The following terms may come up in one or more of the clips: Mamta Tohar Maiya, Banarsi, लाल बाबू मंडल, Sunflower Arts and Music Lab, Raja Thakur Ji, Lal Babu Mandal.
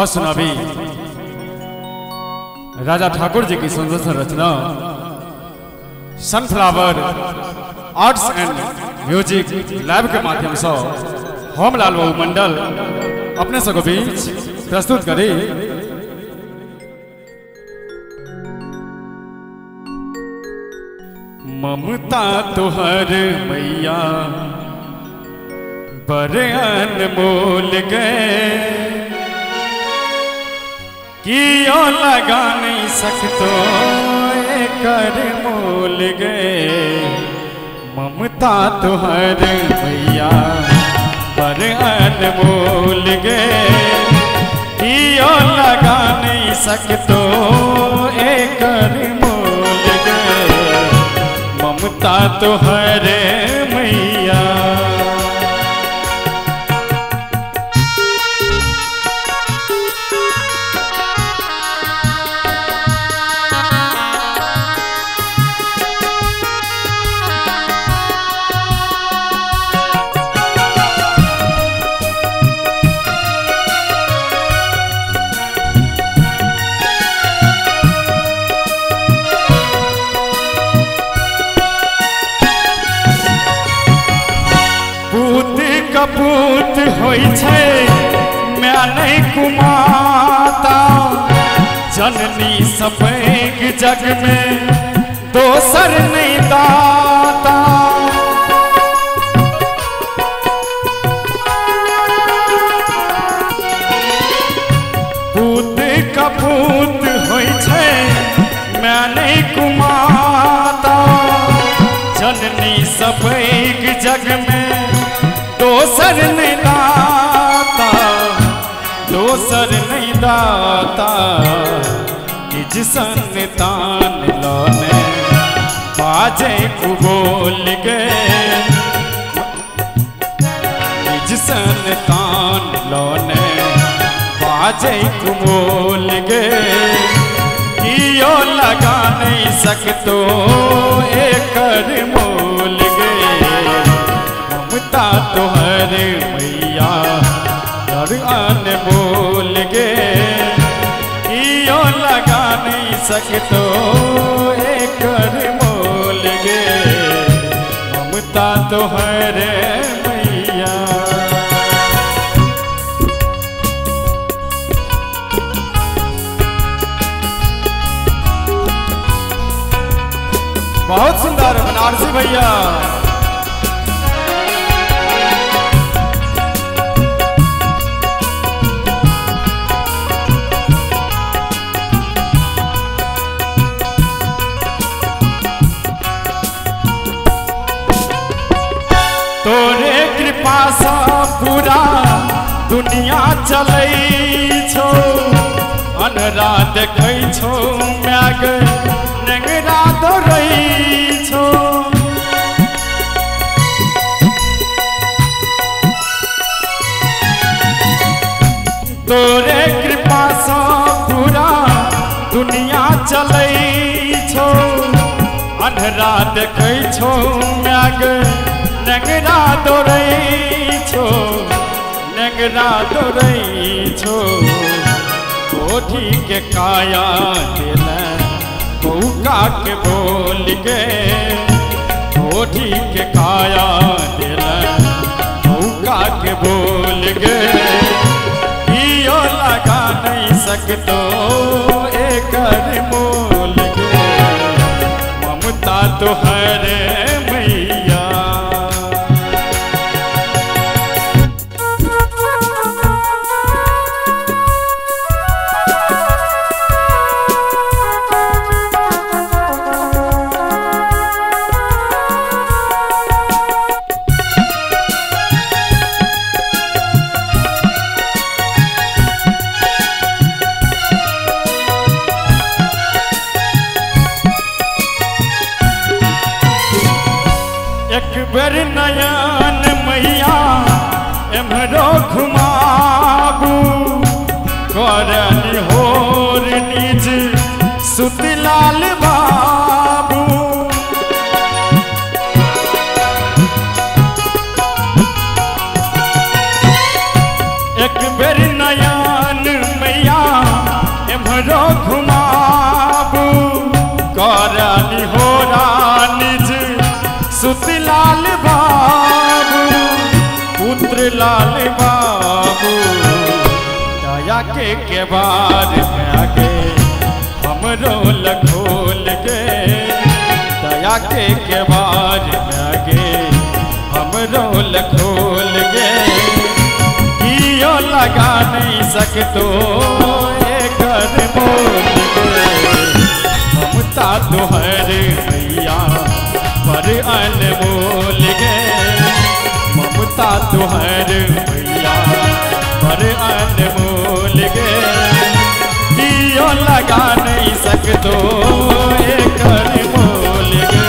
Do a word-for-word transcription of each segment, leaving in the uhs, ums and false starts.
और सुनावी राजा ठाकुर जी की सुंदर रचना sunflower arts and music lab के माध्यम से हम लाल बाबू मंडल अपने सगो बीच प्रस्तुत करी। ममता तुहर मैया बड़े अनमोल गए कि ओ लगा नहीं सकतो कर मोल गए। ममता तुहर मैया बड़े अनमोल गए कि ओ लगा नहीं सकतो कर मोल गए। ममता तुहर मैया पूत होई छे मैंने कुमाता जननी सपैग जग में दोसर नहीं दाता। पूत कपूत होई छे मैंने कुमाता जननी सपैग जग में दोसर नहीं दाता। दोसर नहीं दाता जिसन तान लाने बाजे को बोल गए। जिसन तान लाने बाजे को बोल गए कि यो लगा नहीं सकतो एक मोल गए। ममता तुहर मैया दरअन बोल गे इयो लगा नहीं सकतो एक मोल गे। ममता तुहर मैया बहुत सुंदर बनारसी भैया। पूरा दुनिया चलै छो अनरा देखै छो मैग नेंगरा दौड़ै छो। तोरे कृपा से पूरा दुनिया चलै छो अनरा देखै छो मैग नेंगरा दौड़ै छो। नेंगरा दौड़ै छो कोठी के काया दिल बौका के बोल गे। कोठी के काया दिल बौका के बोल गे इयो लगा नहीं सकतो एक मोल गे। ममता तुहर मैया नयन मैया एम्हरो घुमाबू करनी होर निज सुत लाल बाबू। एक बेर नयन उस लाल बाबू पुत्र लाल बाबू दया के केवार में आगे हमरो लखोल के दया के केवार में आगे हमरो लखोल के कियो लगा नहीं सकतो एक मोल ममता तोहर भैया पर अनमोल गे ममता तुहर भैया पर अनमोल गे दियो लगा नहीं सकतो एक मोल गे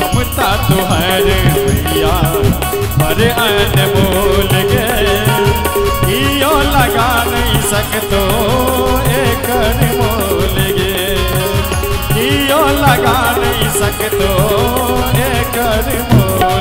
ममता तुहर भैया पर अनमोल गे दियो लगा नहीं सकतो एक मोल गे दियो लगा नहीं सकतो एक मोल